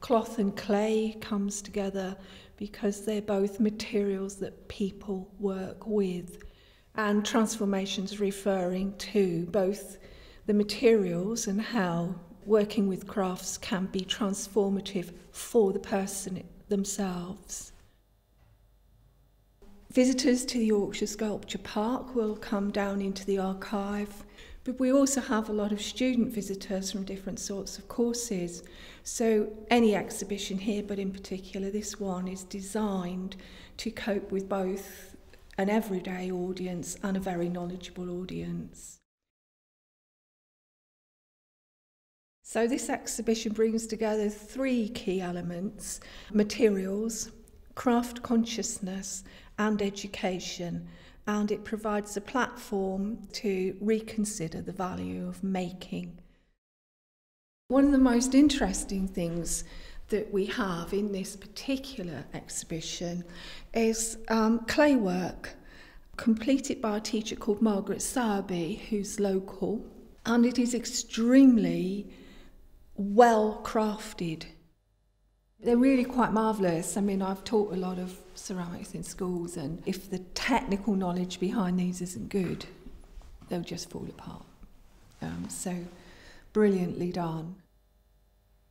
Cloth and clay comes together because they're both materials that people work with, and transformations referring to both the materials and how working with crafts can be transformative for the person themselves. Visitors to the Yorkshire Sculpture Park will come down into the archive, but we also have a lot of student visitors from different sorts of courses. So any exhibition here, but in particular this one, is designed to cope with both an everyday audience and a very knowledgeable audience. So this exhibition brings together three key elements: materials, craft consciousness and education, and it provides a platform to reconsider the value of making. One of the most interesting things that we have in this particular exhibition is clay work completed by a teacher called Margaret Sowerby, who's local, and it is extremely well crafted. They're really quite marvellous. I mean, I've taught a lot of ceramics in schools, and if the technical knowledge behind these isn't good, they'll just fall apart. So brilliantly done.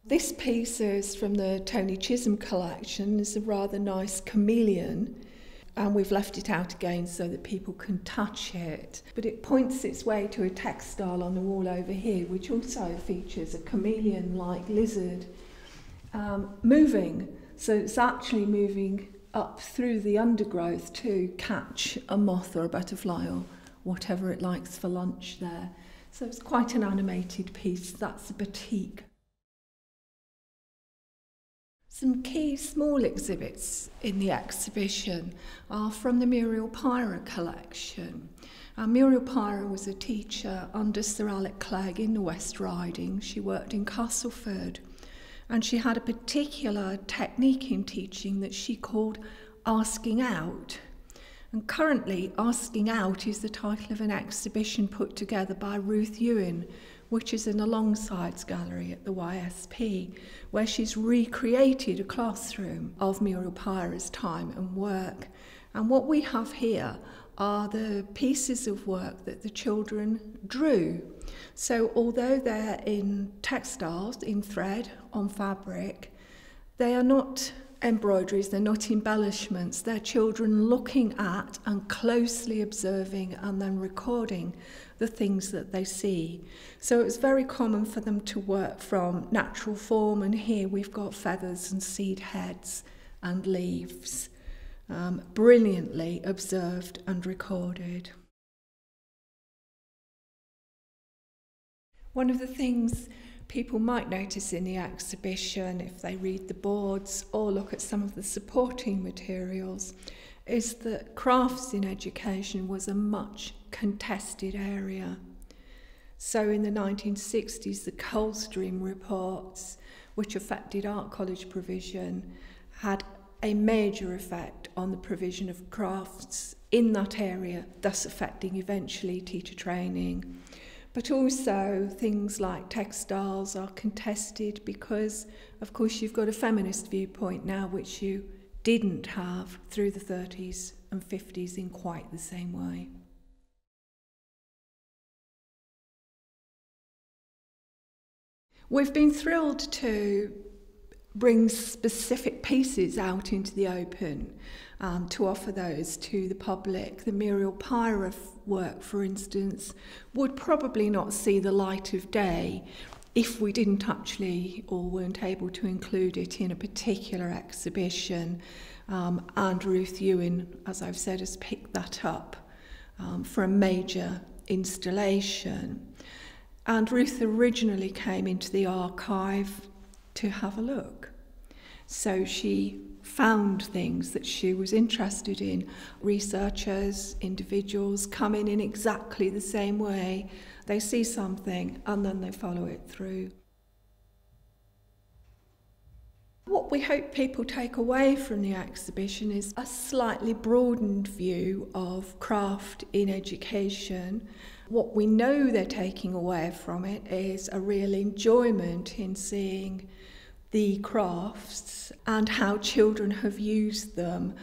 This piece is from the Tony Chisholm collection. It's a rather nice chameleon, and we've left it out again so that people can touch it. But it points its way to a textile on the wall over here, which also features a chameleon-like lizard. Moving, so it's actually moving up through the undergrowth to catch a moth or a butterfly or whatever it likes for lunch there. So it's quite an animated piece. That's a batik. Some key small exhibits in the exhibition are from the Muriel Pyrah collection. Muriel Pyrah was a teacher under Sir Alec Clegg in the West Riding. She worked in Castleford, and she had a particular technique in teaching that she called asking out. And currently, Asking Out is the title of an exhibition put together by Ruth Ewan, which is in the Longsides Gallery at the YSP, where she's recreated a classroom of Muriel Pyrah's time and work. And what we have here are the pieces of work that the children drew. So although they're in textiles, in thread, on fabric, they are not embroideries, they're not embellishments. They're children looking at and closely observing and then recording the things that they see. So it's very common for them to work from natural form, and here we've got feathers and seed heads and leaves. Brilliantly observed and recorded. One of the things people might notice in the exhibition, if they read the boards or look at some of the supporting materials, is that crafts in education was a much contested area. So in the 1960s, the Coldstream reports, which affected art college provision, had a major effect on the provision of crafts in that area, thus affecting eventually teacher training. But also things like textiles are contested because, of course, you've got a feminist viewpoint now, which you didn't have through the 30s and 50s in quite the same way. We've been thrilled to bring specific pieces out into the open to offer those to the public. The Muriel Pyrah work, for instance, would probably not see the light of day if we didn't actually or weren't able to include it in a particular exhibition. And Ruth Ewan, as I've said, has picked that up for a major installation. And Ruth originally came into the archive to have a look. So she found things that she was interested in. Researchers, individuals come in exactly the same way. They see something and then they follow it through. What we hope people take away from the exhibition is a slightly broadened view of craft in education. What we know they're taking away from it is a real enjoyment in seeing the crafts and how children have used them,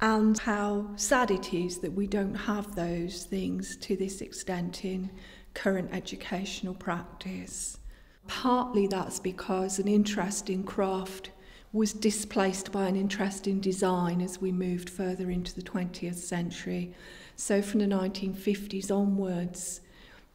and how sad it is that we don't have those things to this extent in current educational practice. Partly that's because an interest in craft was displaced by an interest in design as we moved further into the 20th century. So from the 1950s onwards,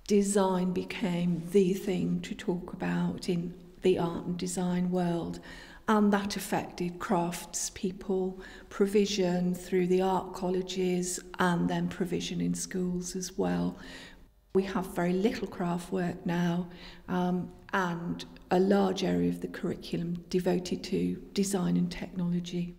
design became the thing to talk about in the art and design world, and that affected craftspeople provision through the art colleges and then provision in schools as well. We have very little craft work now, and a large area of the curriculum devoted to design and technology.